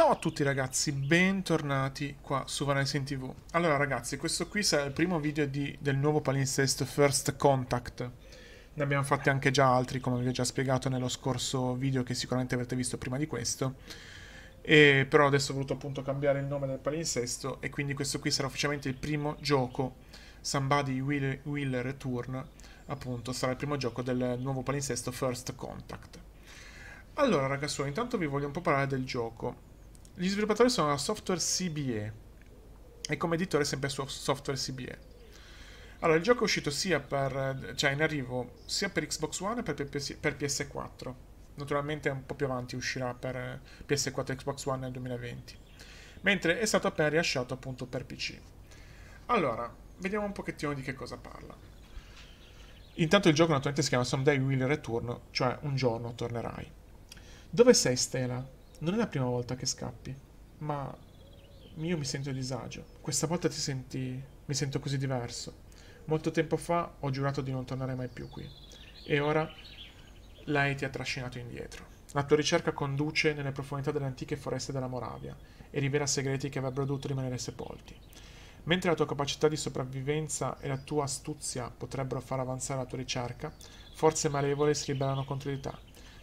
Ciao a tutti ragazzi, bentornati qua su Vanessa in TV. Allora ragazzi, questo qui sarà il primo video del nuovo palinsesto First Contact. Ne abbiamo fatti anche già altri, come vi ho già spiegato nello scorso video che sicuramente avrete visto prima di questo. E però adesso ho voluto appunto cambiare il nome del palinsesto e quindi questo qui sarà ufficialmente il primo gioco, Somebody Will Return, appunto sarà il primo gioco del nuovo palinsesto First Contact. Allora ragazzuoli, intanto vi voglio un po' parlare del gioco. Gli sviluppatori sono la software CBE e come editore sempre software CBE. Allora, il gioco è uscito sia in arrivo sia per Xbox One che per PS4. Naturalmente un po' più avanti uscirà per PS4 e Xbox One nel 2020. Mentre è stato appena rilasciato appunto per PC. Allora, vediamo un pochettino di che cosa parla. Intanto il gioco naturalmente si chiama Someday You'll Return, cioè un giorno tornerai. Dove sei, Stela? Non è la prima volta che scappi, ma io mi sento a disagio. Questa volta mi sento così diverso. Molto tempo fa ho giurato di non tornare mai più qui. E ora lei ti ha trascinato indietro. La tua ricerca conduce nelle profondità delle antiche foreste della Moravia e rivela segreti che avrebbero dovuto rimanere sepolti. Mentre la tua capacità di sopravvivenza e la tua astuzia potrebbero far avanzare la tua ricerca, forze malevole si ribellano contro di te.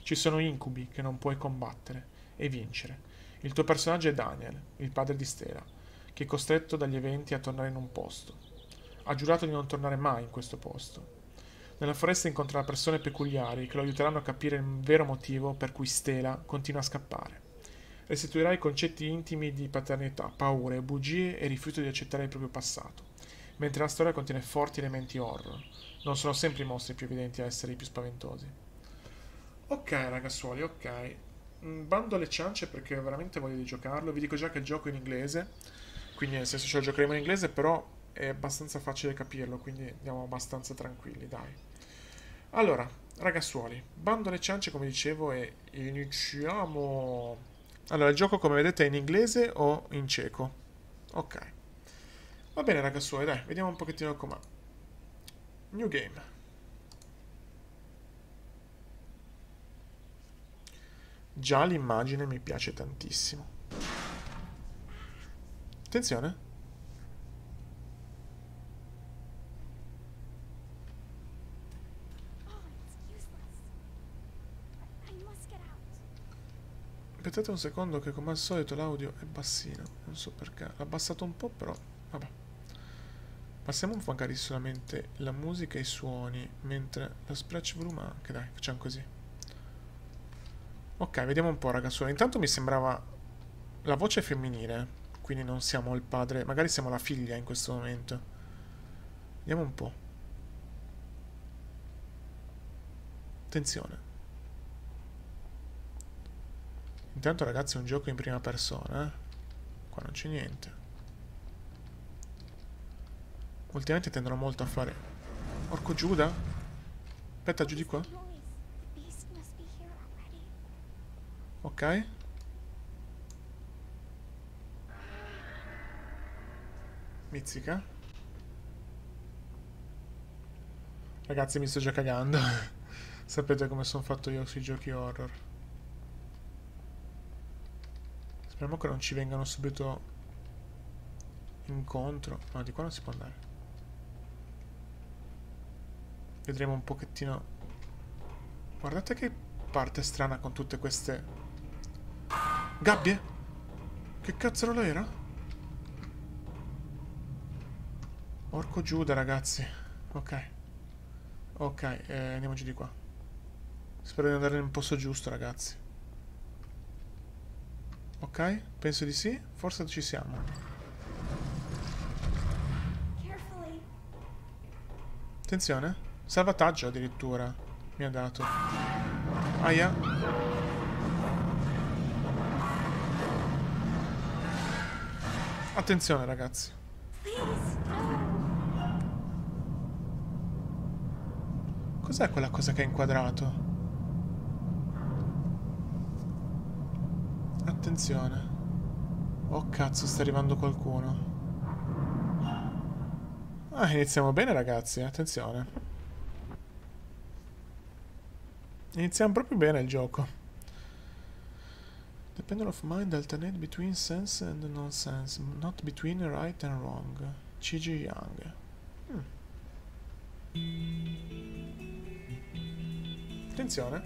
Ci sono incubi che non puoi combattere e vincere. Il tuo personaggio è Daniel, il padre di Stela, che è costretto dagli eventi a tornare in un posto. Ha giurato di non tornare mai in questo posto. Nella foresta incontrerà persone peculiari che lo aiuteranno a capire il vero motivo per cui Stela continua a scappare. Restituirà i concetti intimi di paternità, paure, bugie e rifiuto di accettare il proprio passato, mentre la storia contiene forti elementi horror. Non sono sempre i mostri più evidenti a essere i più spaventosi. Ok ragazzuoli, ok. Bando alle ciance perché veramente voglio di giocarlo. Vi dico già che gioco in inglese, quindi nel senso ce lo giocheremo in inglese, però è abbastanza facile capirlo, quindi andiamo abbastanza tranquilli, dai. Allora, ragazzuoli, bando alle ciance come dicevo e iniziamo. Allora, il gioco come vedete è in inglese o in ceco. Ok. Va bene ragazzuoli, dai, vediamo un pochettino com'è. New game. Già l'immagine mi piace tantissimo. Attenzione. Aspettate un secondo che come al solito l'audio è bassino. Non so perché. L'ho abbassato un po' però. Vabbè. Passiamo magari solamente la musica e i suoni. Mentre lo splash volume anche. Dai, facciamo così. Ok, vediamo un po' ragazzuoli. Intanto mi sembrava la voce femminile, quindi non siamo il padre, magari siamo la figlia in questo momento. Vediamo un po'. Attenzione. Intanto ragazzi è un gioco in prima persona, eh? Qua non c'è niente. Ultimamente tendono molto a fare... Orco Giuda? Aspetta, giù di qua. Ok. Mizzica. Ragazzi mi sto già cagando. Sapete come sono fatto io sui giochi horror. Speriamo che non ci vengano subito incontro. No, di qua non si può andare. Vedremo un pochettino. Guardate che parte strana con tutte queste... Gabbie? Che cazzo era? Orco Giuda ragazzi. Ok. Ok, andiamoci di qua. Spero di andare nel posto giusto ragazzi. Ok, penso di sì. Forse ci siamo. Attenzione. Salvataggio addirittura mi ha dato. Aia. Attenzione ragazzi. Cos'è quella cosa che ha inquadrato? Attenzione. Oh cazzo, sta arrivando qualcuno. Ah, iniziamo bene ragazzi, attenzione. Iniziamo proprio bene il gioco. Pendulum of mind alternate between sense and nonsense, not between right and wrong. C.G. Jung. Attenzione.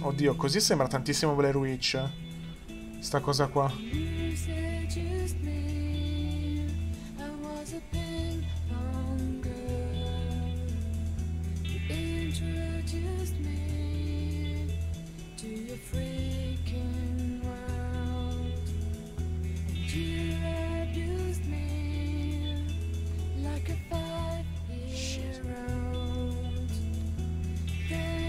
Oddio, così sembra tantissimo Blair Witch, sta cosa qua.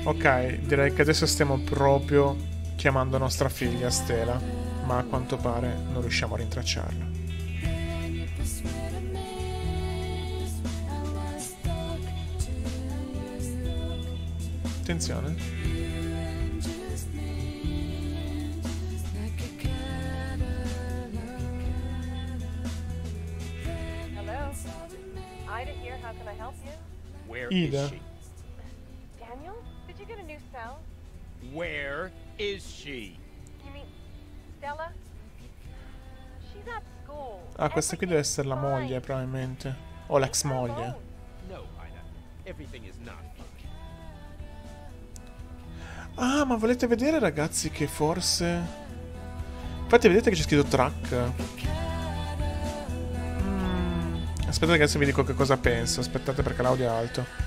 Ok, direi che adesso stiamo proprio chiamando nostra figlia Stela, ma a quanto pare non riusciamo a rintracciarla. Attenzione. Hello. Ida here, how can I help you? Where is she? Daniel? Did you get a new cell? Where is she? You mean Stella? She's at school. Ah, questa qui deve essere la moglie, probabilmente. O l'ex moglie. Ah, ma volete vedere, ragazzi, che forse... Infatti vedete che c'è scritto track. Aspettate che adesso vi dico che cosa penso. Aspettate perché l'audio è alto.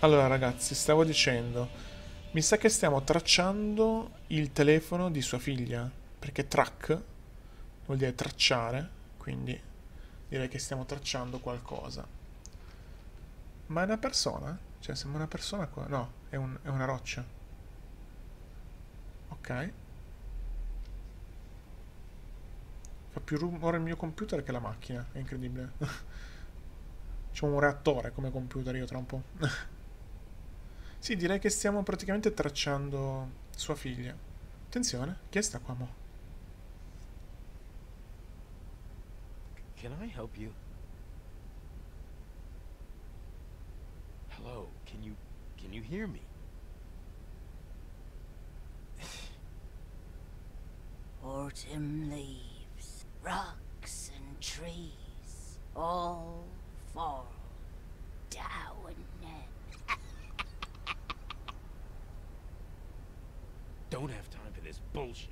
Allora ragazzi, stavo dicendo, mi sa che stiamo tracciando il telefono di sua figlia, perché track vuol dire tracciare, quindi direi che stiamo tracciando qualcosa. Ma è una persona? Cioè sembra una persona qua? No, è una roccia. Ok. Fa più rumore il mio computer che la macchina, è incredibile. C'è un reattore come computer io tra un po'. Sì, direi che stiamo praticamente tracciando sua figlia. Attenzione, chi è sta qua mo? Can I help you? Hello, can you hear me? Autumn leaves, rocks and trees, all fall down. Don't have time for this bullshit.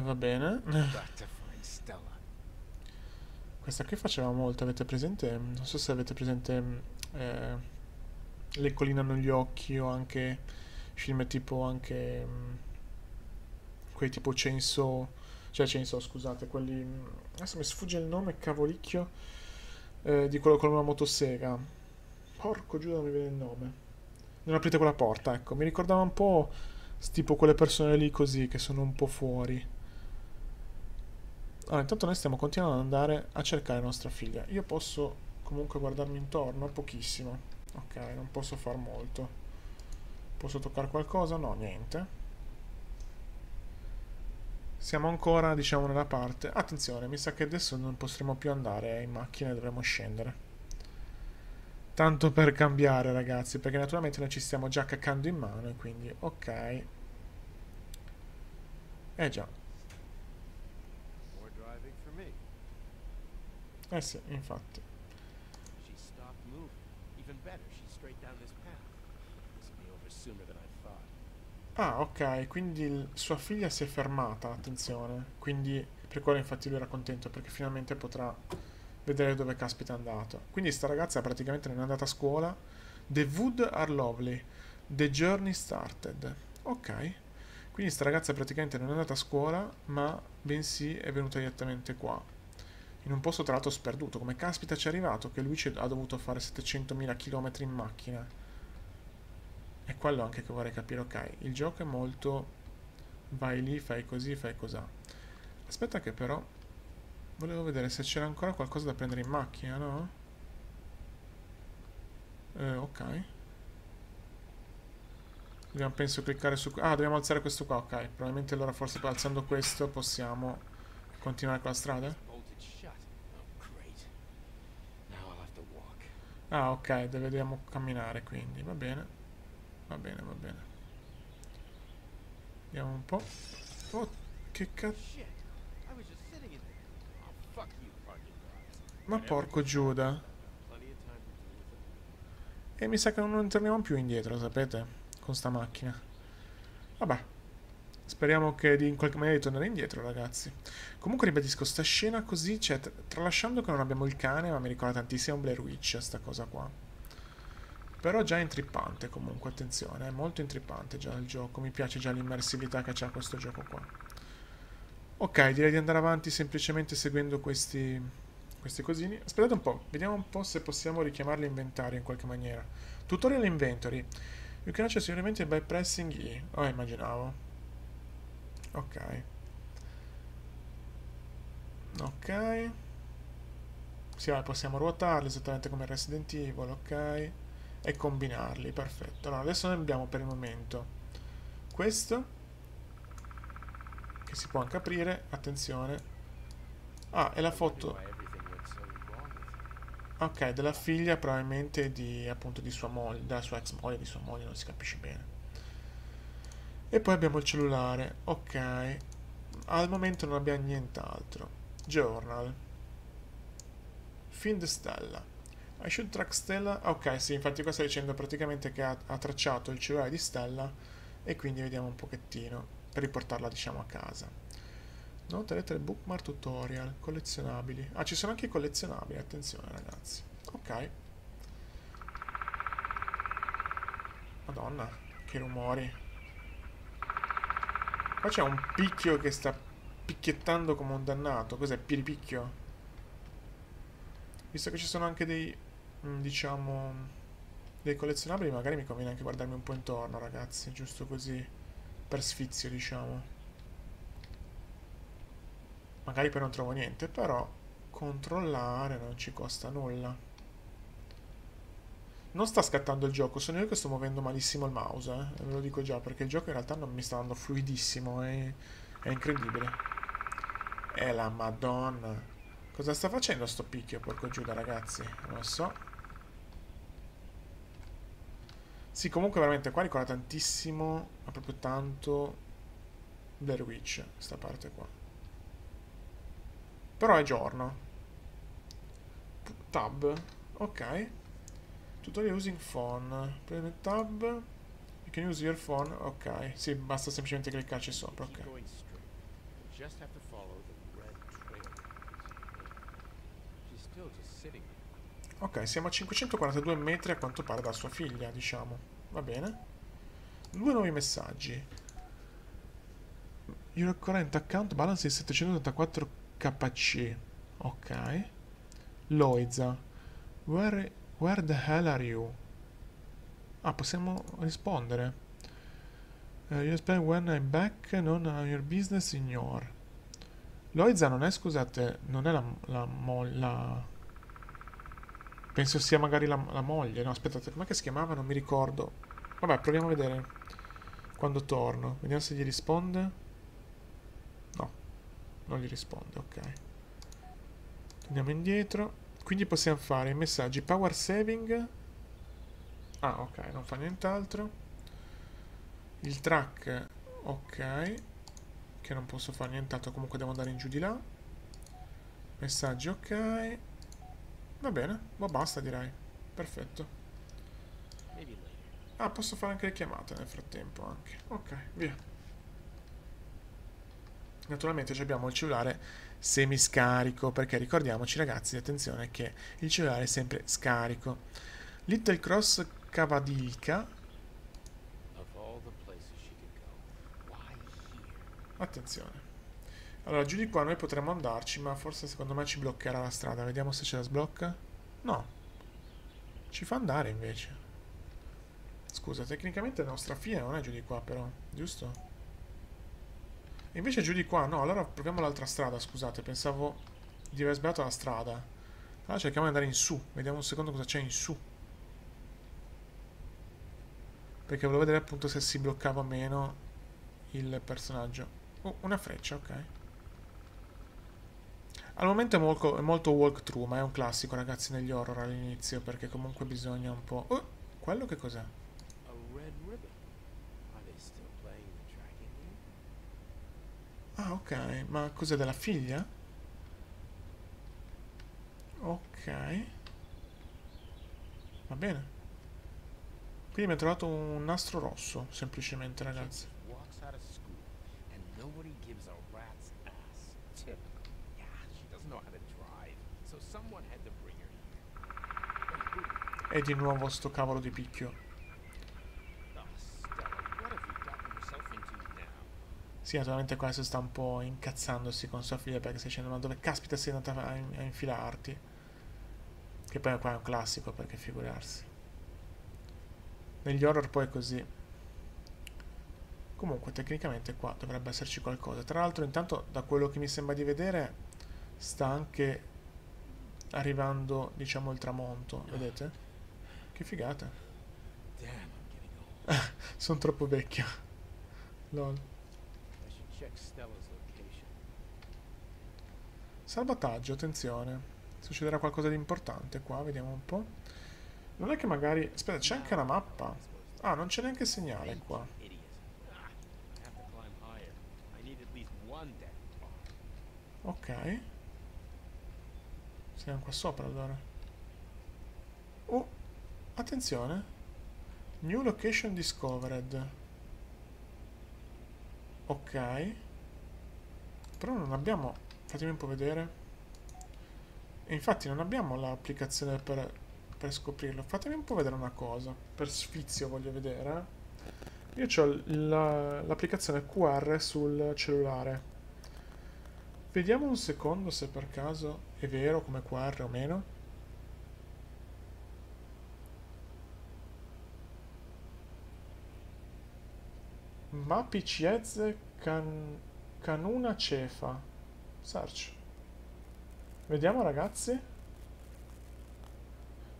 Va bene. Questa qui faceva molto, avete presente? Non so se avete presente Le colline hanno gli occhi o anche film tipo anche quei tipo Chainsaw, cioè Chainsaw, scusate, quelli adesso mi sfugge il nome, cavolicchio, di quello con una motosega. Porco giuda, non mi viene il nome. Non aprite quella porta, ecco, mi ricordava un po' tipo quelle persone lì così, che sono un po' fuori. Allora, intanto noi stiamo continuando ad andare a cercare nostra figlia. Io posso comunque guardarmi intorno, pochissimo. Ok, non posso far molto. Posso toccare qualcosa? No, niente. Siamo ancora, diciamo, nella parte... Attenzione, mi sa che adesso non potremo più andare in macchina, dovremo scendere. Tanto per cambiare, ragazzi, perché naturalmente noi ci stiamo già caccando in mano e quindi, ok. Eh già. Eh sì, infatti. Ah, ok, quindi sua figlia si è fermata, attenzione. Quindi per quello infatti lui era contento, perché finalmente potrà vedere dove caspita è andato. Quindi sta ragazza praticamente non è andata a scuola. The wood are lovely, the journey started. Ok, quindi sta ragazza praticamente non è andata a scuola, ma bensì è venuta direttamente qua. in un posto tra l'altro sperduto. Come caspita ci è arrivato che lui ha dovuto fare 700.000 km in macchina? È quello anche che vorrei capire. Ok, il gioco è molto vai lì, fai così, fai cosà. Aspetta che però volevo vedere se c'era ancora qualcosa da prendere in macchina, no? Ok, dobbiamo penso cliccare su... ah, dobbiamo alzare questo qua, ok. Probabilmente allora forse alzando questo possiamo continuare con la strada. Ah, ok, dobbiamo camminare quindi, va bene. Va bene, va bene. Vediamo un po'. Oh, che cazzo. Ma porco Giuda. E mi sa che non torniamo più indietro, sapete? Con sta macchina. Vabbè, speriamo che in qualche maniera di tornare indietro, ragazzi. Comunque ribadisco, sta scena così, cioè, tralasciando che non abbiamo il cane, ma mi ricorda tantissimo Blair Witch sta cosa qua. Però già è intrippante comunque, attenzione, è molto intrippante già il gioco. Mi piace già l'immersività che c'ha questo gioco qua. Ok, direi di andare avanti semplicemente seguendo questi cosini. Aspettate un po', vediamo un po' se possiamo richiamare l'inventario in qualche maniera. Tutorial inventory. You can access your inventory by pressing E. Oh, immaginavo. Ok. Ok. Sì, vai, possiamo ruotarli esattamente come Resident Evil, ok. E combinarli, perfetto. Allora, adesso noi abbiamo per il momento questo, che si può anche aprire, attenzione. Ah, è la foto... ok, della figlia probabilmente di, appunto, di sua moglie, della sua ex moglie, di sua moglie, non si capisce bene. E poi abbiamo il cellulare, ok. Al momento non abbiamo nient'altro. Journal. Find Stela. I should track Stela. Ok, sì, infatti qua sta dicendo praticamente che ha tracciato il cellulare di Stela e quindi vediamo un pochettino per riportarla, diciamo, a casa. Nota lettera bookmark tutorial, collezionabili. Ah, ci sono anche i collezionabili, attenzione ragazzi. Ok. Madonna, che rumori. Qua c'è un picchio che sta picchiettando come un dannato. Cos'è? Piripicchio? Visto che ci sono anche dei, diciamo, dei collezionabili, magari mi conviene anche guardarmi un po' intorno, ragazzi. Giusto così, per sfizio, diciamo. Magari poi non trovo niente, però controllare non ci costa nulla. Non sta scattando il gioco, sono io che sto muovendo malissimo il mouse, eh? Ve lo dico già, perché il gioco in realtà non mi sta andando fluidissimo, è incredibile. È la madonna. Cosa sta facendo sto picchio, porco Giuda, ragazzi? Non lo so. Sì, comunque veramente qua ricorda tantissimo, ma proprio tanto, Blair Witch, sta parte qua. Però è giorno. Tab. Ok. Tutorial using phone. Premi il tab. You can use your phone. Ok. Sì, basta semplicemente cliccarci sopra. Ok. Ok, siamo a 542 metri a quanto pare da sua figlia, diciamo. Va bene. 2 nuovi messaggi. Your current account balance is 784 KC. Ok. Loiza. Where the hell are you? Ah, possiamo rispondere. You spend when I'm back, non your business, signor. Loiza non è, scusate, non è la penso sia magari la moglie. No, aspettate, com'è che si chiamava? Non mi ricordo. Vabbè, proviamo a vedere quando torno. Vediamo se gli risponde. Non gli risponde, ok. Andiamo indietro. Quindi possiamo fare i messaggi power saving. Ah, ok, non fa nient'altro. Il track, ok, che non posso fare nient'altro, comunque devo andare in giù di là. Messaggi, ok. Va bene, ma basta direi. Perfetto. Ah, posso fare anche le chiamate nel frattempo anche. Ok, via. Naturalmente abbiamo il cellulare semiscarico, perché ricordiamoci ragazzi, attenzione, che il cellulare è sempre scarico. Little Cross Cavadilca. Attenzione. Allora, giù di qua noi potremmo andarci, ma forse secondo me ci bloccherà la strada. Vediamo se ce la sblocca. No. Ci fa andare invece. Scusa, tecnicamente la nostra fine non è giù di qua però, giusto? E invece è giù di qua, no, allora proviamo l'altra strada, scusate. Pensavo di aver sbagliato la strada. Allora cerchiamo di andare in su. Vediamo un secondo cosa c'è in su. Perché volevo vedere appunto se si bloccava o meno il personaggio. Oh, una freccia, ok. Al momento è molto walkthrough, ma è un classico, ragazzi, negli horror all'inizio. Perché comunque bisogna un po'... Oh, quello che cos'è? Ah, ok. Ma cos'è, della figlia? Ok. Va bene. Quindi mi ha trovato un nastro rosso, semplicemente, ragazzi. E di nuovo sto cavolo di picchio. Sì, naturalmente qua adesso sta un po' incazzandosi con sua figlia perché stai dicendo: ma dove caspita sei andata a infilarti? Che poi qua è un classico, perché figurarsi. Negli horror poi è così. Comunque tecnicamente qua dovrebbe esserci qualcosa. Tra l'altro intanto da quello che mi sembra di vedere sta anche arrivando, diciamo, il tramonto. Vedete? Che figata. Sono troppo vecchio. Lol. Salvataggio, attenzione. Succederà qualcosa di importante qua, vediamo un po'. Non è che magari... Aspetta, c'è anche una mappa. Ah, non c'è neanche segnale qua. Ok. Siamo qua sopra allora. Oh, attenzione. New location discovered. Ok. Però non abbiamo... Fatemi un po' vedere. E infatti non abbiamo l'applicazione per scoprirlo. Fatemi un po' vedere una cosa. Per sfizio voglio vedere. Io ho l'applicazione QR sul cellulare. Vediamo un secondo se per caso è vero come QR o meno. Mapi Cieze Canuna Cefa. Search. Vediamo, ragazzi.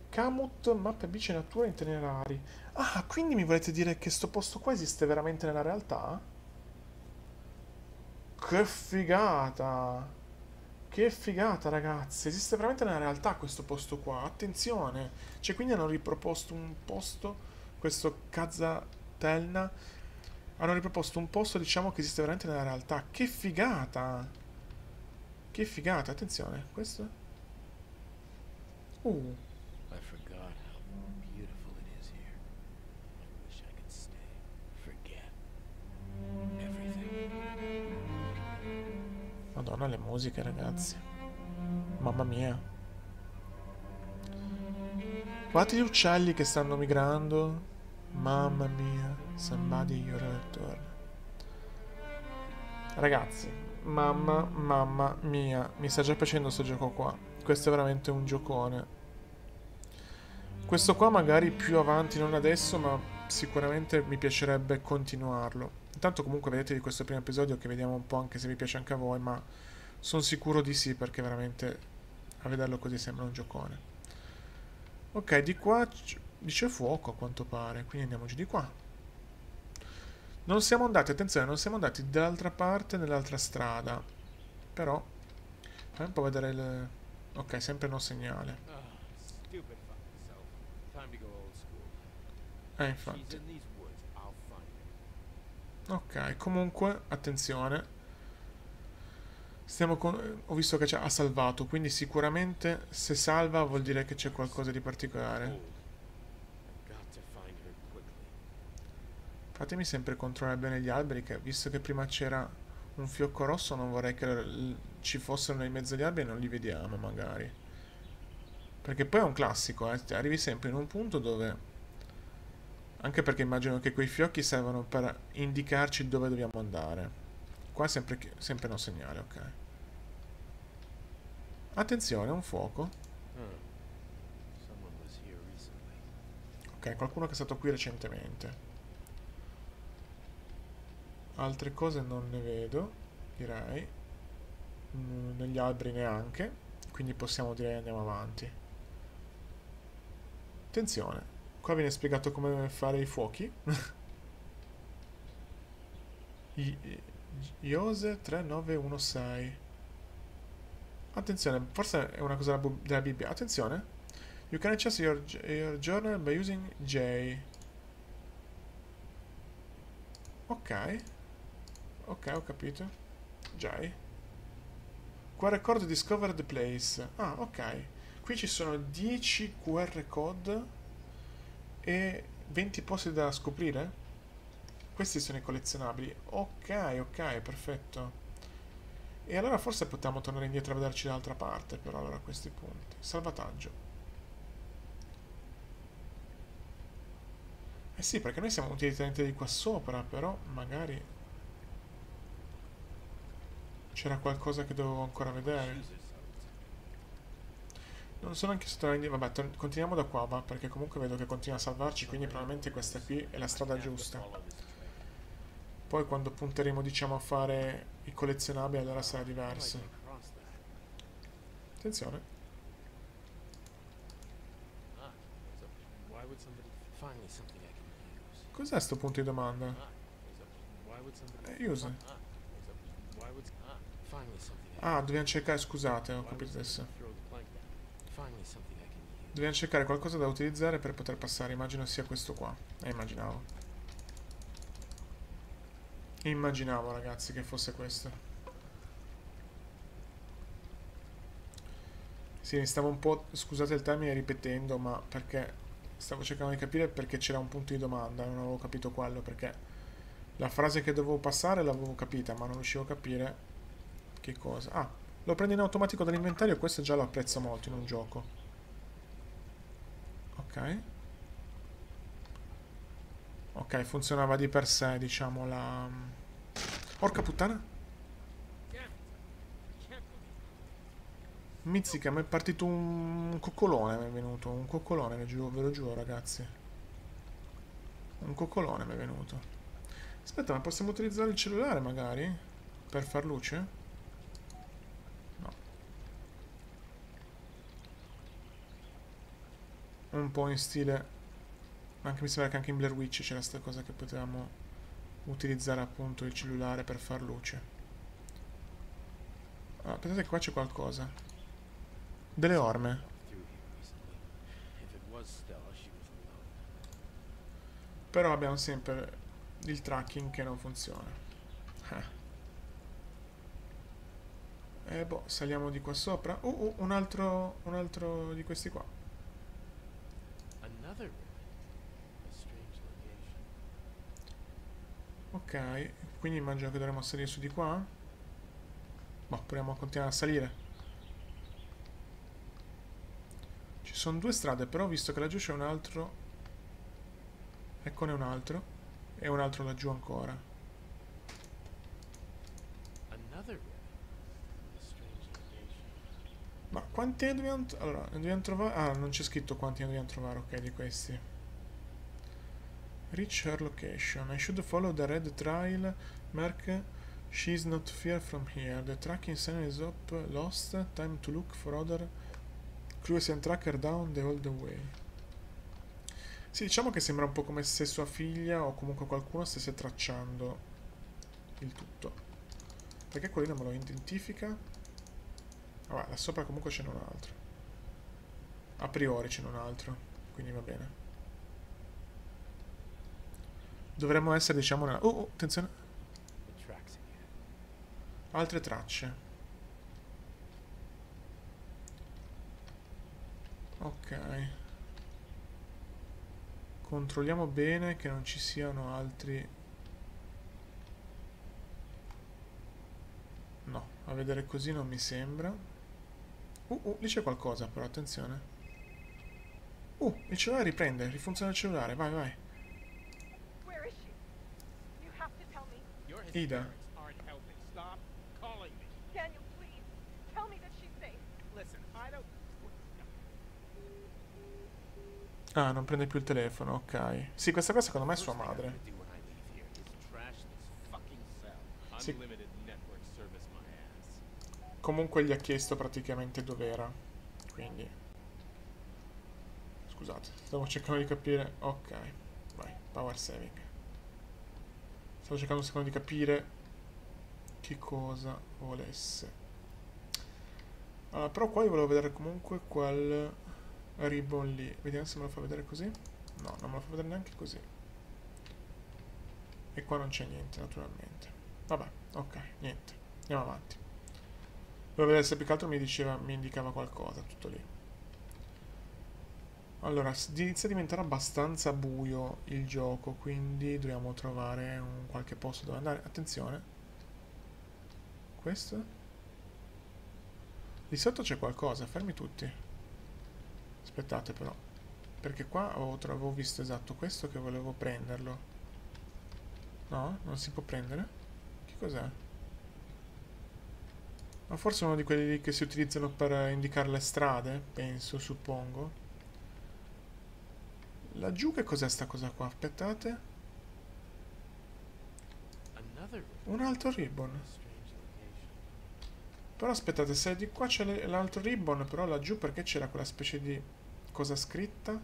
Kamut, mappe bici natura itinerari. Ah, quindi mi volete dire che sto posto qua esiste veramente nella realtà? Che figata! Che figata, ragazzi! Esiste veramente nella realtà questo posto qua. Attenzione! Cioè, quindi hanno riproposto un posto, questo Kazatelna, hanno riproposto un posto, diciamo, che esiste veramente nella realtà. Che figata! Che figata! Attenzione, questo? Madonna, le musiche, ragazzi. Mamma mia. Guardate gli uccelli che stanno migrando. Mamma mia. Somebody You'll Return. Ragazzi, mamma mia. Mi sta già piacendo sto gioco qua. Questo è veramente un giocone. Questo qua magari più avanti, non adesso, ma sicuramente mi piacerebbe continuarlo. Intanto comunque vedete di questo primo episodio, che vediamo un po' anche se vi piace anche a voi, ma sono sicuro di sì, perché veramente a vederlo così sembra un giocone. Ok, di qua dice fuoco a quanto pare, quindi andiamo giù di qua. Non siamo andati, attenzione, non siamo andati dall'altra parte, nell'altra strada. Però, fammi un po' vedere il... Ok, sempre no segnale. Infatti. Ok, comunque, attenzione. Stiamo con... Ho visto che ha salvato, quindi sicuramente se salva vuol dire che c'è qualcosa di particolare. Fatemi sempre controllare bene gli alberi, che visto che prima c'era un fiocco rosso non vorrei che ci fossero nel mezzo agli alberi e non li vediamo magari. Perché poi è un classico, eh? Arrivi sempre in un punto dove... Anche perché immagino che quei fiocchi servono per indicarci dove dobbiamo andare. Qua è sempre non segnale, ok. Attenzione, un fuoco. Ok, qualcuno che è stato qui recentemente. Altre cose non ne vedo, direi. Negli alberi neanche. Quindi possiamo dire andiamo avanti. Attenzione. Qua viene spiegato come fare i fuochi. Iose 3916. Attenzione, forse è una cosa della Bibbia. Attenzione. You can access your journal by using J. Ok. Ok, ho capito. J. QR code discover the place. Ah, ok. Qui ci sono 10 QR code e 20 posti da scoprire. Questi sono i collezionabili. Ok, ok, perfetto. E allora forse potremmo tornare indietro a vederci dall'altra parte, però allora a questi punti. Salvataggio. Eh sì, perché noi siamo venuti direttamente di qua sopra, però magari c'era qualcosa che dovevo ancora vedere. Non sono anche stato... Vabbè, continuiamo da qua, va, perché comunque vedo che continua a salvarci, quindi probabilmente questa qui è la strada giusta. Poi quando punteremo, diciamo, a fare i collezionabili, allora sarà diverso. Attenzione. Cos'è sto punto di domanda? User. Ah, dobbiamo cercare, scusate, ho capito adesso. Dobbiamo cercare qualcosa da utilizzare per poter passare, immagino sia questo qua. Immaginavo. Immaginavo, ragazzi, che fosse questo. Sì, mi stavo un po', scusate il termine, ripetendo, ma perché... Stavo cercando di capire perché c'era un punto di domanda, non avevo capito quello, perché la frase che dovevo passare l'avevo capita, ma non riuscivo a capire che cosa. Ah, lo prendo in automatico dall'inventario, questo già lo apprezzo molto in un gioco. Ok. Ok, funzionava di per sé, diciamo, la... Porca puttana! Mizzica, mi è partito un coccolone, mi è venuto, un coccolone, ve lo giuro, ragazzi. Un coccolone mi è venuto. Aspetta, ma possiamo utilizzare il cellulare magari? Per far luce? No. Un po' in stile... Anche mi sembra che anche in Blair Witch c'era questa cosa che potevamo utilizzare appunto il cellulare per far luce. Ah, pensate che qua c'è qualcosa. Delle orme. Però abbiamo sempre il tracking che non funziona. E boh, saliamo di qua sopra. Un altro di questi qua. Ok, quindi immagino che dovremmo salire su di qua. Boh, proviamo a continuare a salire. Ci sono due strade, però ho visto che laggiù c'è un altro. Eccone un altro. E un altro laggiù ancora. Ma quanti ne dobbiamo... Allora, ne dobbiamo trovare... Ah, non c'è scritto quanti ne dobbiamo trovare, ok, di questi. Reach her location. I should follow the red trail. Mark, she's not far from here. The tracking sign is up, lost. Time to look for other... Cruise and tracker down the old way. Sì, diciamo che sembra un po' come se sua figlia o comunque qualcuno stesse tracciando il tutto. Perché quello non me lo identifica? Vabbè, là sopra comunque ce n'è un altro. A priori ce n'è un altro, quindi va bene. Dovremmo essere, diciamo, nella... Oh, attenzione! Altre tracce. Ok, controlliamo bene che non ci siano altri. No, a vedere così non mi sembra. Lì c'è qualcosa però, attenzione. Il cellulare riprende, rifunziona il cellulare, vai, vai. Ida. Ah, non prende più il telefono, ok. Sì, questa qua secondo me è sua madre. Sì. Comunque gli ha chiesto praticamente dov'era. Quindi scusate, stavo cercando di capire. Ok, vai, power saving. Stavo cercando un secondo di capire che cosa volesse. Allora, però qua io volevo vedere comunque quel ribbon lì. Vediamo se me lo fa vedere così. No, non me lo fa vedere neanche così. E qua non c'è niente, naturalmente. Vabbè, ok, niente. Andiamo avanti. Volevo vedere se più che altro mi diceva, mi indicava qualcosa, tutto lì. Allora, inizia a diventare abbastanza buio il gioco, quindi dobbiamo trovare un qualche posto dove andare. Attenzione. Questo? Di sotto c'è qualcosa, fermi tutti. Aspettate però, perché qua avevo visto esatto questo che volevo prenderlo. No, non si può prendere. Che cos'è? Ma forse uno di quelli che si utilizzano per indicare le strade, penso, suppongo. Laggiù che cos'è sta cosa qua? Aspettate. Un altro ribbon. Però aspettate, se di qua c'è l'altro ribbon, però laggiù perché c'era quella specie di cosa scritta?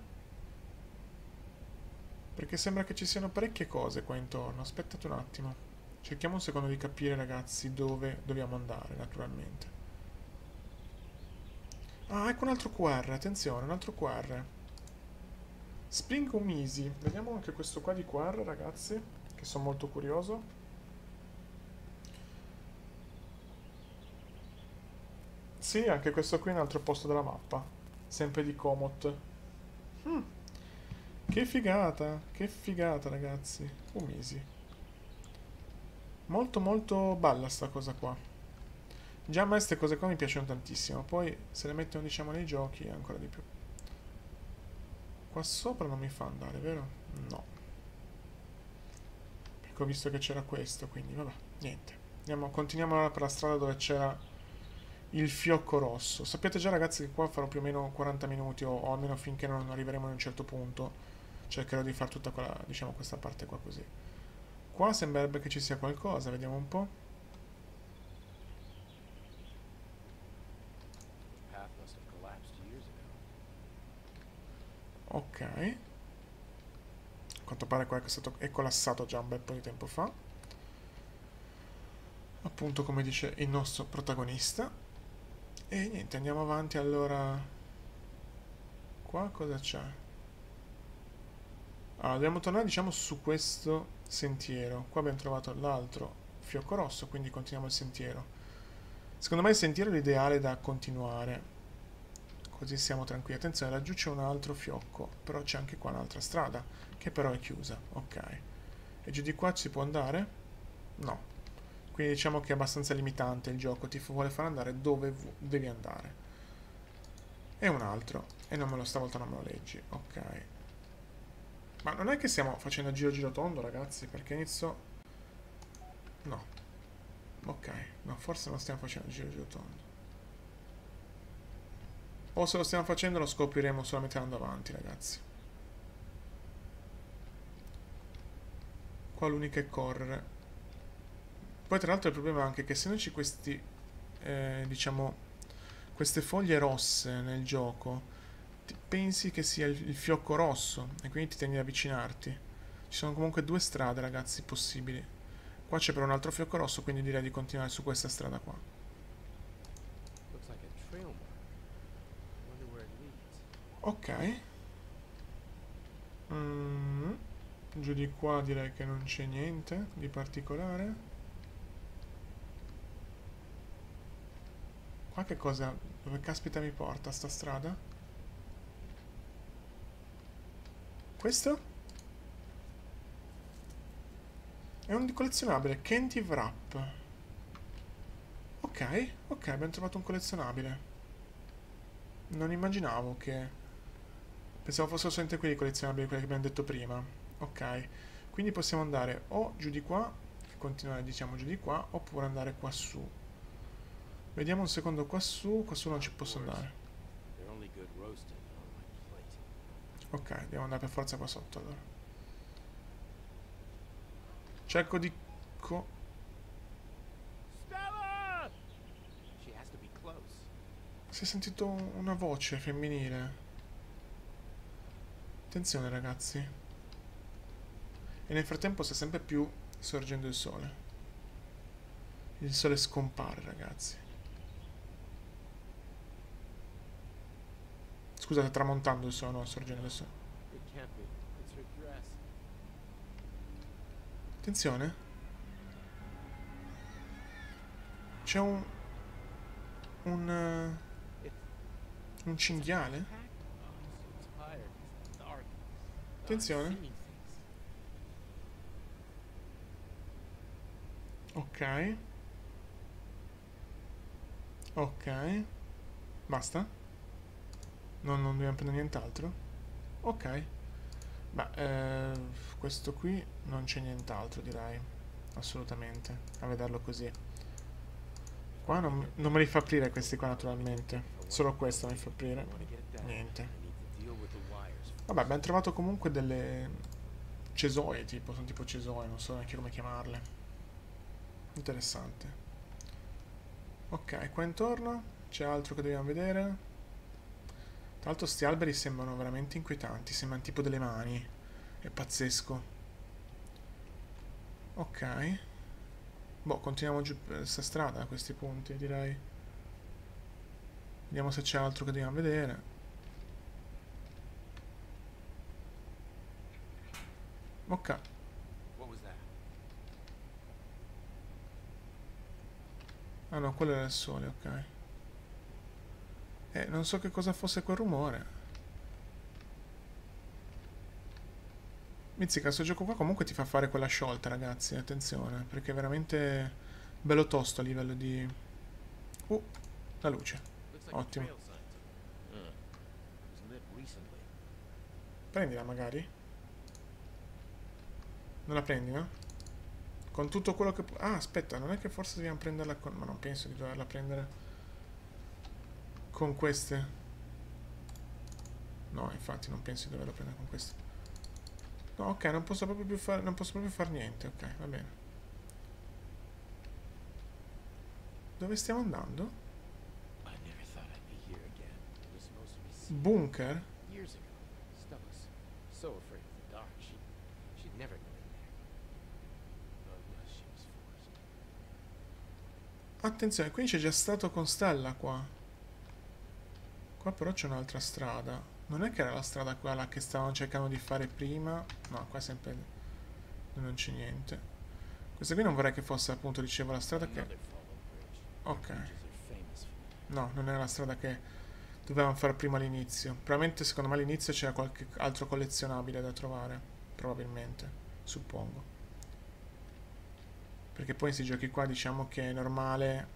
Perché sembra che ci siano parecchie cose qua intorno. Aspettate un attimo. Cerchiamo un secondo di capire, ragazzi, dove dobbiamo andare, naturalmente. Ah, ecco un altro QR, attenzione, un altro QR. Spring Umisi. Vediamo anche questo qua di QR, ragazzi, che sono molto curioso. Sì, anche questo qui è un altro posto della mappa, sempre di Komot. Che figata, ragazzi. Umisi. Molto molto bella sta cosa qua. Già a me queste cose qua mi piacciono tantissimo, poi se le mettono, diciamo, nei giochi ancora di più. Qua sopra non mi fa andare, vero? No. Perché ho visto che c'era questo, quindi vabbè, niente. Andiamo, continuiamo allora per la strada dove c'era il fiocco rosso. Sappiate già, ragazzi, che qua farò più o meno 40 minuti o almeno finché non arriveremo a un certo punto. Cercherò di fare tutta quella, diciamo, questa parte qua così. Qua sembrerebbe che ci sia qualcosa, vediamo un po'. Ok. A quanto pare qua è collassato già un bel po' di tempo fa. Appunto, come dice il nostro protagonista. E niente, andiamo avanti allora. Qua cosa c'è? Allora, dobbiamo tornare, diciamo, su questo sentiero. Qua abbiamo trovato l'altro fiocco rosso, quindi continuiamo il sentiero. Secondo me il sentiero è l'ideale da continuare, così siamo tranquilli. Attenzione, laggiù c'è un altro fiocco, però c'è anche qua un'altra strada, che però è chiusa, ok. E giù di qua si può andare? No. Quindi diciamo che è abbastanza limitante il gioco, ti vuole far andare dove devi andare. E un altro, e non me lo stavolta non me lo leggi, ok. Ma non è che stiamo facendo giro tondo, ragazzi, perché inizio... No. Ok, no, forse non stiamo facendo giro tondo. O se lo stiamo facendo lo scopriremo solamente andando avanti, ragazzi. Qua l'unica è correre. Poi tra l'altro il problema è anche che essendoci questi, diciamo, queste foglie rosse nel gioco, pensi che sia il fiocco rosso e quindi ti tendi ad avvicinarti. Ci sono comunque due strade, ragazzi, possibili. Qua c'è però un altro fiocco rosso, quindi direi di continuare su questa strada qua. Ok. Giù di qua direi che non c'è niente di particolare. Ma che cosa? Dove caspita mi porta sta strada? Questo? È un collezionabile, Candy Wrap. Ok, ok, abbiamo trovato un collezionabile. Non immaginavo che... Pensavo fossero sempre quelli collezionabili, quelli che abbiamo detto prima. Ok, quindi possiamo andare o giù di qua, continuare, diciamo, giù di qua, oppure andare qua su. Vediamo un secondo qua su non ci posso andare. Ok, devo andare per forza qua sotto allora. Cerco di... Stella! Si è sentito una voce femminile. Attenzione ragazzi. E nel frattempo sta sempre più sorgendo il sole. Il sole scompare ragazzi. Scusa, sta tramontando il sole, no, sorgendo il sole. Attenzione. C'è un cinghiale. Attenzione. Ok. Ok. Basta. Non dobbiamo prendere nient'altro. Ok. Beh, questo qui non c'è nient'altro, direi. Assolutamente. A vederlo così. Qua non me li fa aprire questi qua, naturalmente. Solo questo me li fa aprire. Niente. Vabbè, abbiamo trovato comunque delle cesoie, tipo. Sono tipo cesoie, non so neanche come chiamarle. Interessante. Ok, qua intorno c'è altro che dobbiamo vedere. Tra l'altro sti alberi sembrano veramente inquietanti, sembrano tipo delle mani. È pazzesco. Ok. Boh, continuiamo giù questa strada a questi punti, direi. Vediamo se c'è altro che dobbiamo vedere. Ok. Ah no, quello era il sole, ok. Non so che cosa fosse quel rumore. Mizzica, questo gioco qua comunque ti fa fare quella sciolta, ragazzi. Attenzione, perché è veramente bello tosto a livello di... la luce. Ottimo. Prendila magari. Non la prendi, no? Con tutto quello che... Ah, aspetta, non è che forse dobbiamo prenderla con... Ma non penso di doverla prendere con queste. No, infatti non penso di doverla prendere con queste. No, ok, non posso proprio più fare... Non posso proprio fare niente, ok, va bene. Dove stiamo andando? Bunker? Attenzione, qui c'è già stato con Stella qua. Qua però c'è un'altra strada. Non è che era la strada quella che stavano cercando di fare prima? No, qua sempre non c'è niente. Questa qui non vorrei che fosse, appunto, dicevo, la strada che... Ok. No, non era la strada che dovevamo fare prima all'inizio. Probabilmente, secondo me, all'inizio c'era qualche altro collezionabile da trovare. Probabilmente, suppongo. Perché poi in questi giochi qua diciamo che è normale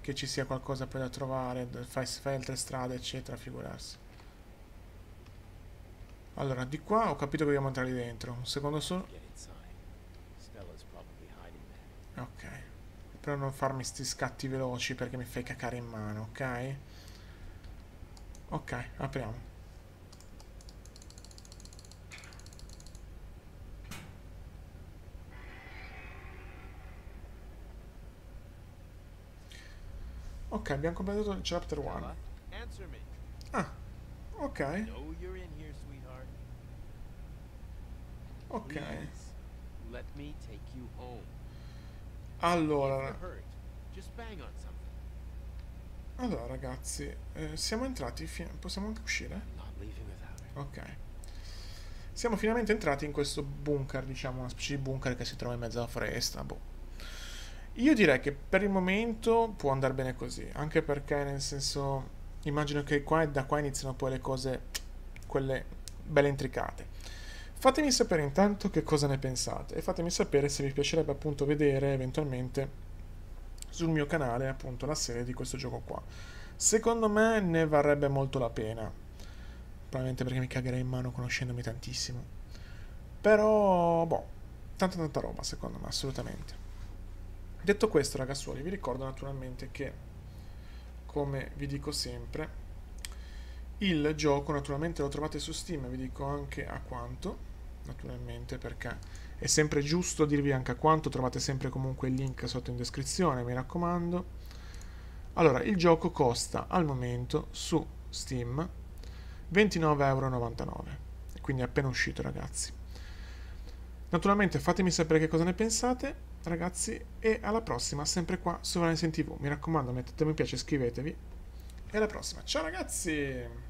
che ci sia qualcosa poi da trovare, fai altre strade, eccetera, figurarsi. Allora, di qua ho capito che dobbiamo entrare dentro. Un secondo solo. Ok. Per non farmi sti scatti veloci perché mi fai cacare in mano, ok? Ok, apriamo. Ok, abbiamo completato il chapter 1. Ah, ok. Ok. Allora ragazzi, siamo entrati, possiamo anche uscire? Ok. Siamo finalmente entrati in questo bunker, diciamo, una specie di bunker che si trova in mezzo alla foresta, boh. Io direi che per il momento può andare bene così, anche perché, nel senso, immagino che qua e da qua iniziano poi le cose, quelle belle intricate. Fatemi sapere intanto che cosa ne pensate e fatemi sapere se vi piacerebbe appunto vedere eventualmente sul mio canale appunto la serie di questo gioco qua. Secondo me ne varrebbe molto la pena, probabilmente perché mi cagherei in mano conoscendomi tantissimo, però boh, tanta roba secondo me, assolutamente. Detto questo ragazzuoli, vi ricordo naturalmente che, come vi dico sempre, Il gioco naturalmente lo trovate su Steam, vi dico anche a quanto, naturalmente, perché è sempre giusto dirvi anche a quanto, trovate sempre comunque il link sotto in descrizione, mi raccomando. Allora, il gioco costa al momento su Steam 29,99 €, quindi è appena uscito, ragazzi. Naturalmente fatemi sapere che cosa ne pensate, ragazzi, e alla prossima, sempre qua su Resident Evil. Mi raccomando, mettete mi piace, iscrivetevi, e alla prossima, ciao ragazzi!